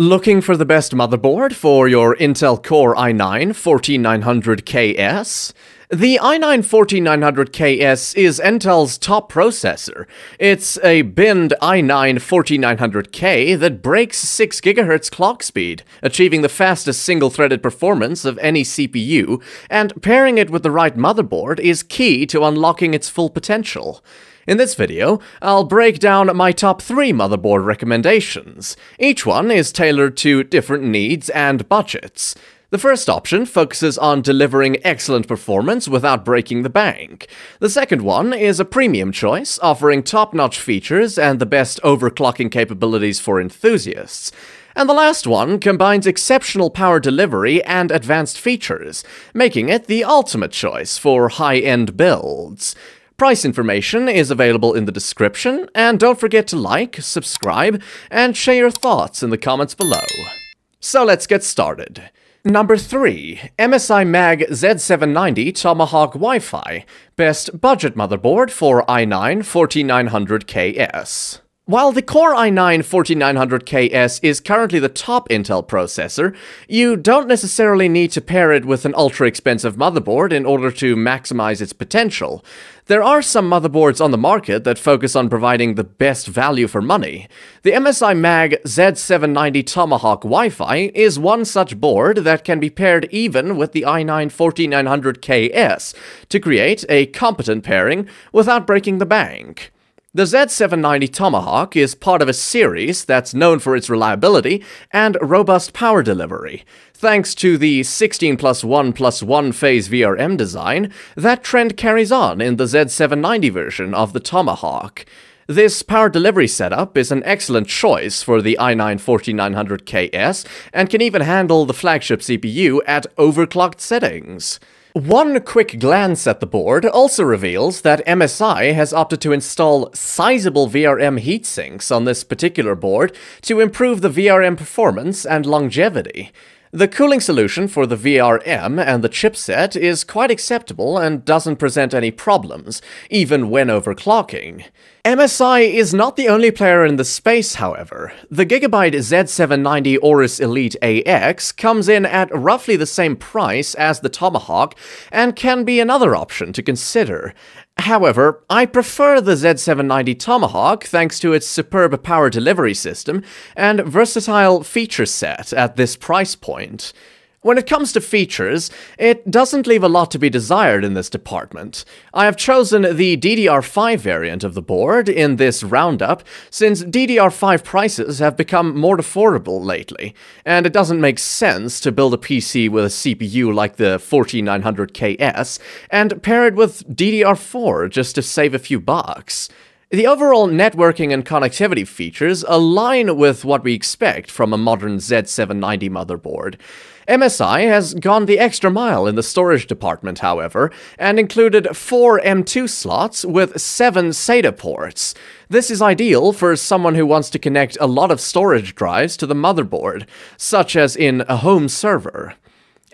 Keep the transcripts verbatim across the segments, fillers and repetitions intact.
Looking for the best motherboard for your Intel Core i nine fourteen nine hundred K S? The i nine fourteen nine hundred K S is Intel's top processor. It's a binned i nine fourteen nine hundred K that breaks six gigahertz clock speed, achieving the fastest single-threaded performance of any C P U, and pairing it with the right motherboard is key to unlocking its full potential. In this video, I'll break down my top three motherboard recommendations. Each one is tailored to different needs and budgets. The first option focuses on delivering excellent performance without breaking the bank. The second one is a premium choice, offering top-notch features and the best overclocking capabilities for enthusiasts. And the last one combines exceptional power delivery and advanced features, making it the ultimate choice for high-end builds. Price information is available in the description, and don't forget to like, subscribe, and share your thoughts in the comments below. So let's get started. Number three. M S I MAG Z seven ninety Tomahawk WiFi, best budget motherboard for i nine fourteen nine hundred K S. While the Core i nine fourteen nine hundred K S is currently the top Intel processor, you don't necessarily need to pair it with an ultra-expensive motherboard in order to maximize its potential. There are some motherboards on the market that focus on providing the best value for money. The M S I MAG Z seven ninety Tomahawk WiFi is one such board that can be paired even with the i nine fourteen nine hundred K S to create a competent pairing without breaking the bank. The Z seven ninety Tomahawk is part of a series that's known for its reliability and robust power delivery. Thanks to the sixteen plus one plus one phase V R M design, that trend carries on in the Z seven ninety version of the Tomahawk. This power delivery setup is an excellent choice for the i nine fourteen nine hundred K S and can even handle the flagship C P U at overclocked settings. One quick glance at the board also reveals that M S I has opted to install sizable V R M heatsinks on this particular board to improve the V R M performance and longevity. The cooling solution for the V R M and the chipset is quite acceptable and doesn't present any problems, even when overclocking. M S I is not the only player in the space, however. The Gigabyte Z seven ninety Aorus Elite A X comes in at roughly the same price as the Tomahawk and can be another option to consider. However, I prefer the Z seven ninety Tomahawk thanks to its superb power delivery system and versatile feature set at this price point. When it comes to features, it doesn't leave a lot to be desired in this department. I have chosen the D D R five variant of the board in this roundup, since D D R five prices have become more affordable lately, and it doesn't make sense to build a P C with a C P U like the fourteen nine hundred K S and pair it with D D R four just to save a few bucks. The overall networking and connectivity features align with what we expect from a modern Z seven ninety motherboard. M S I has gone the extra mile in the storage department, however, and included four M two slots with seven SATA ports. This is ideal for someone who wants to connect a lot of storage drives to the motherboard, such as in a home server.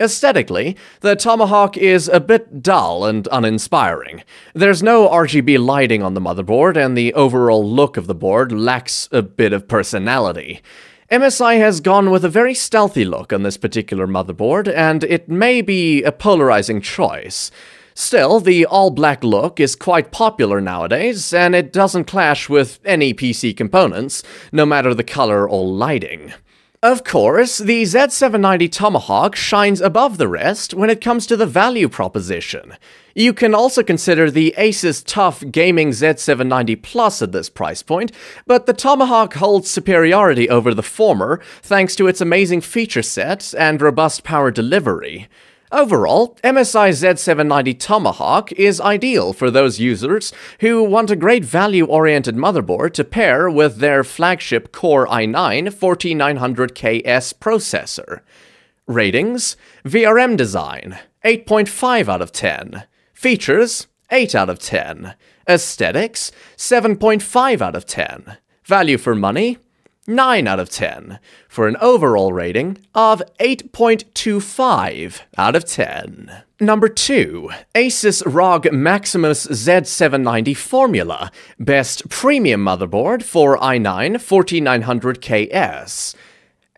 Aesthetically, the Tomahawk is a bit dull and uninspiring. There's no R G B lighting on the motherboard, and the overall look of the board lacks a bit of personality. M S I has gone with a very stealthy look on this particular motherboard, and it may be a polarizing choice. Still, the all-black look is quite popular nowadays, and it doesn't clash with any P C components, no matter the color or lighting. Of course, the Z seven ninety Tomahawk shines above the rest when it comes to the value proposition. You can also consider the Asus TUF Gaming Z seven ninety Plus at this price point, but the Tomahawk holds superiority over the former thanks to its amazing feature set and robust power delivery. Overall, M S I Z seven ninety Tomahawk is ideal for those users who want a great value-oriented motherboard to pair with their flagship Core i nine fourteen nine hundred K S processor. Ratings: V R M design, eight point five out of ten. Features, eight out of ten. Aesthetics, seven point five out of ten. Value for money, nine out of ten, for an overall rating of eight point two five out of ten. Number two. Asus R O G Maximus Z seven ninety Formula, best premium motherboard for i nine fourteen nine hundred K S.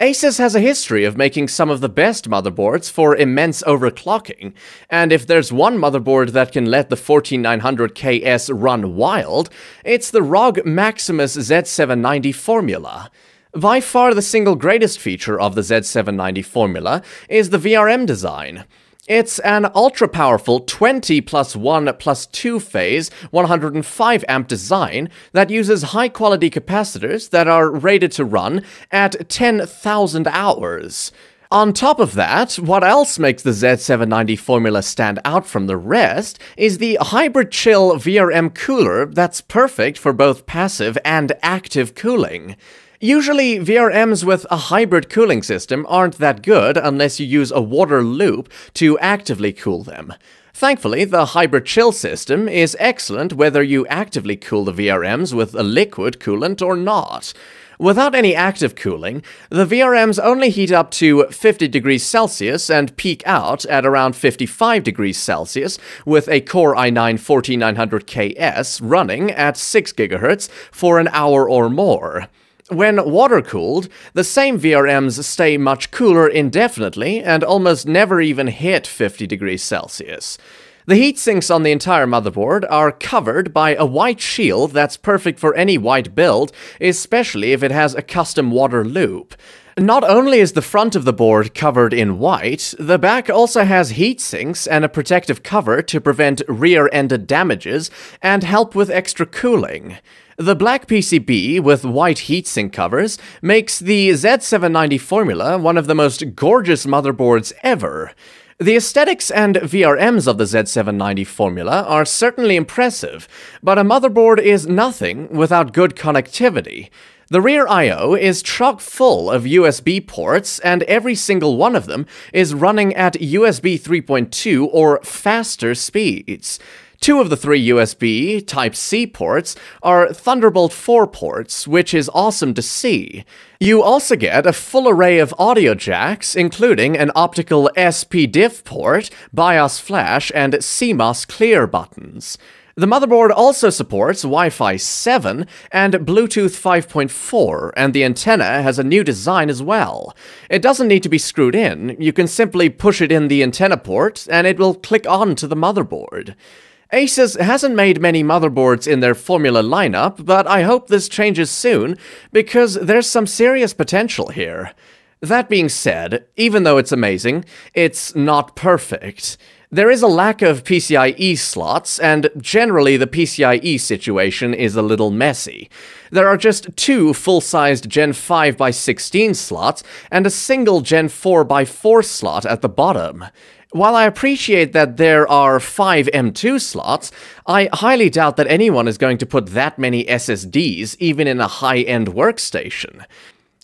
Asus has a history of making some of the best motherboards for immense overclocking, and if there's one motherboard that can let the fourteen nine hundred K S run wild, it's the R O G Maximus Z seven ninety Formula. By far the single greatest feature of the Z seven ninety Formula is the V R M design. It's an ultra-powerful twenty plus one plus two phase one hundred five amp design that uses high-quality capacitors that are rated to run at ten thousand hours. On top of that, what else makes the Z seven ninety Formula stand out from the rest is the hybrid chill V R M cooler that's perfect for both passive and active cooling. Usually, V R Ms with a hybrid cooling system aren't that good unless you use a water loop to actively cool them. Thankfully, the hybrid chill system is excellent whether you actively cool the V R Ms with a liquid coolant or not. Without any active cooling, the V R Ms only heat up to fifty degrees Celsius and peak out at around fifty-five degrees Celsius with a Core i nine fourteen nine hundred K S running at six gigahertz for an hour or more. When water-cooled, the same V R Ms stay much cooler indefinitely and almost never even hit fifty degrees Celsius. The heat sinks on the entire motherboard are covered by a white shield that's perfect for any white build, especially if it has a custom water loop. Not only is the front of the board covered in white, the back also has heat sinks and a protective cover to prevent rear-ended damages and help with extra cooling. The black P C B with white heatsink covers makes the Z seven ninety Formula one of the most gorgeous motherboards ever. The aesthetics and V R Ms of the Z seven ninety Formula are certainly impressive, but a motherboard is nothing without good connectivity. The rear I O is chock full of U S B ports, and every single one of them is running at U S B three point two or faster speeds. Two of the three U S B Type C ports are Thunderbolt four ports, which is awesome to see. You also get a full array of audio jacks, including an optical S P D I F port, BIOS flash, and C MOS clear buttons. The motherboard also supports Wi-Fi seven and Bluetooth five point four, and the antenna has a new design as well. It doesn't need to be screwed in, you can simply push it in the antenna port and it will click on to the motherboard. Asus hasn't made many motherboards in their Formula lineup, but I hope this changes soon, because there's some serious potential here. That being said, even though it's amazing, it's not perfect. There is a lack of PCIe slots, and generally the PCIe situation is a little messy. There are just two full-sized Gen five by sixteen slots and a single Gen four by four slot at the bottom. While I appreciate that there are five M two slots, I highly doubt that anyone is going to put that many S S Ds even in a high-end workstation.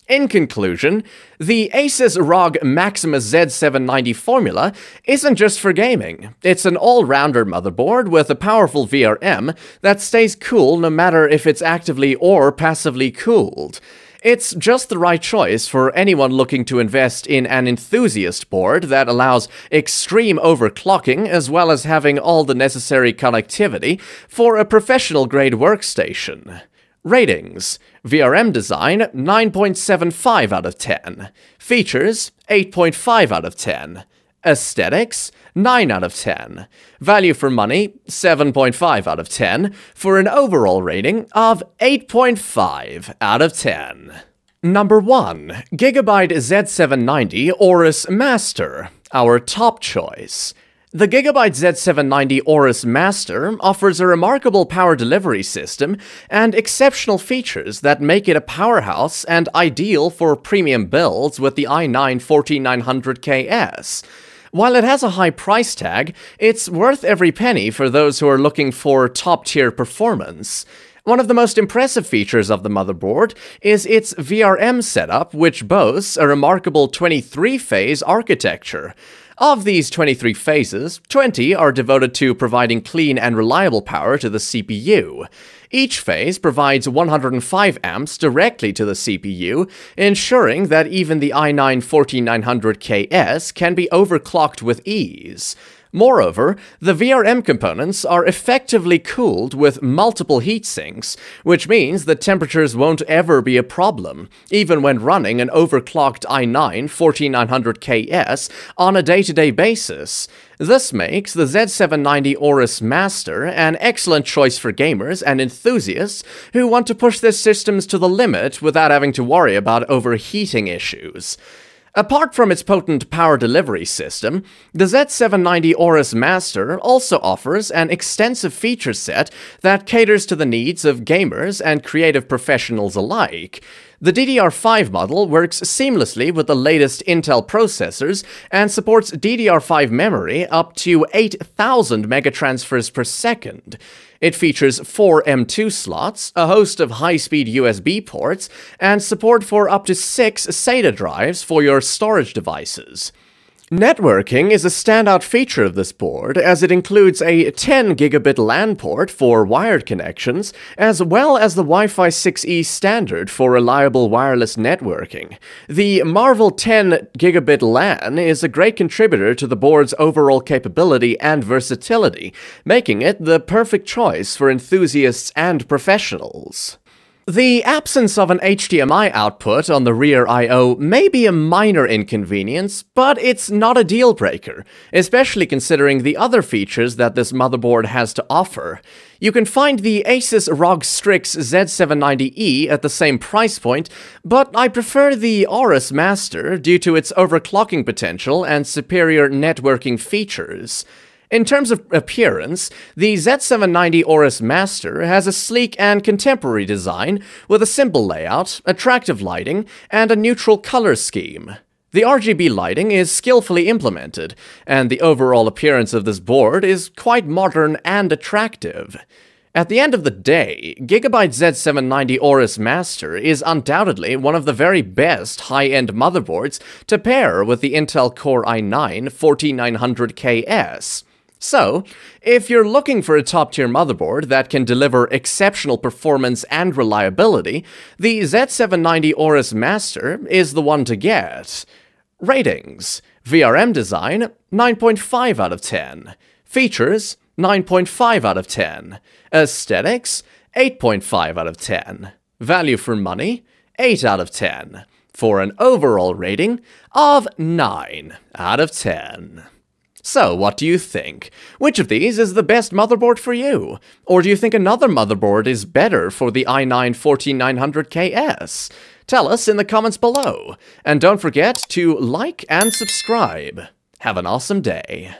In conclusion, the Asus R O G Maximus Z seven ninety Formula isn't just for gaming. It's an all-rounder motherboard with a powerful V R M that stays cool no matter if it's actively or passively cooled. It's just the right choice for anyone looking to invest in an enthusiast board that allows extreme overclocking as well as having all the necessary connectivity for a professional-grade workstation. Ratings: V R M design, nine point seven five out of ten. Features, eight point five out of ten. Aesthetics, nine out of ten. Value for money, seven point five out of ten, for an overall rating of eight point five out of ten. Number one. Gigabyte Z seven ninety Aorus Master, our top choice. The Gigabyte Z seven ninety Aorus Master offers a remarkable power delivery system and exceptional features that make it a powerhouse and ideal for premium builds with the i nine fourteen nine hundred K S. While it has a high price tag, it's worth every penny for those who are looking for top-tier performance. One of the most impressive features of the motherboard is its V R M setup, which boasts a remarkable twenty-three phase architecture. Of these twenty-three phases, twenty are devoted to providing clean and reliable power to the C P U. Each phase provides one hundred five amps directly to the C P U, ensuring that even the i nine fourteen nine hundred K S can be overclocked with ease. Moreover, the V R M components are effectively cooled with multiple heat sinks, which means that temperatures won't ever be a problem, even when running an overclocked i nine fourteen nine hundred K S on a day-to-day basis. This makes the Z seven ninety Aorus Master an excellent choice for gamers and enthusiasts who want to push their systems to the limit without having to worry about overheating issues. Apart from its potent power delivery system, the Z seven ninety Aorus Master also offers an extensive feature set that caters to the needs of gamers and creative professionals alike. The D D R five model works seamlessly with the latest Intel processors and supports D D R five memory up to eight thousand megatransfers per second. It features four M two slots, a host of high-speed U S B ports, and support for up to six S A T A drives for your storage devices. Networking is a standout feature of this board, as it includes a ten gigabit LAN port for wired connections, as well as the Wi-Fi six E standard for reliable wireless networking. The Marvel ten gigabit LAN is a great contributor to the board's overall capability and versatility, making it the perfect choice for enthusiasts and professionals. The absence of an H D M I output on the rear I O may be a minor inconvenience, but it's not a deal-breaker, especially considering the other features that this motherboard has to offer. You can find the Asus R O G Strix Z seven ninety E at the same price point, but I prefer the Aorus Master due to its overclocking potential and superior networking features. In terms of appearance, the Z seven ninety Aorus Master has a sleek and contemporary design with a simple layout, attractive lighting, and a neutral color scheme. The R G B lighting is skillfully implemented, and the overall appearance of this board is quite modern and attractive. At the end of the day, Gigabyte Z seven ninety Aorus Master is undoubtedly one of the very best high-end motherboards to pair with the Intel Core i nine fourteen nine hundred K S. So, if you're looking for a top-tier motherboard that can deliver exceptional performance and reliability, the Z seven ninety Aorus Master is the one to get. Ratings: V R M design, nine point five out of ten. Features, nine point five out of ten. Aesthetics, eight point five out of ten. Value for money, eight out of ten. For an overall rating of nine out of ten. So, what do you think? Which of these is the best motherboard for you? Or do you think another motherboard is better for the i nine fourteen nine hundred K S? Tell us in the comments below. And don't forget to like and subscribe. Have an awesome day.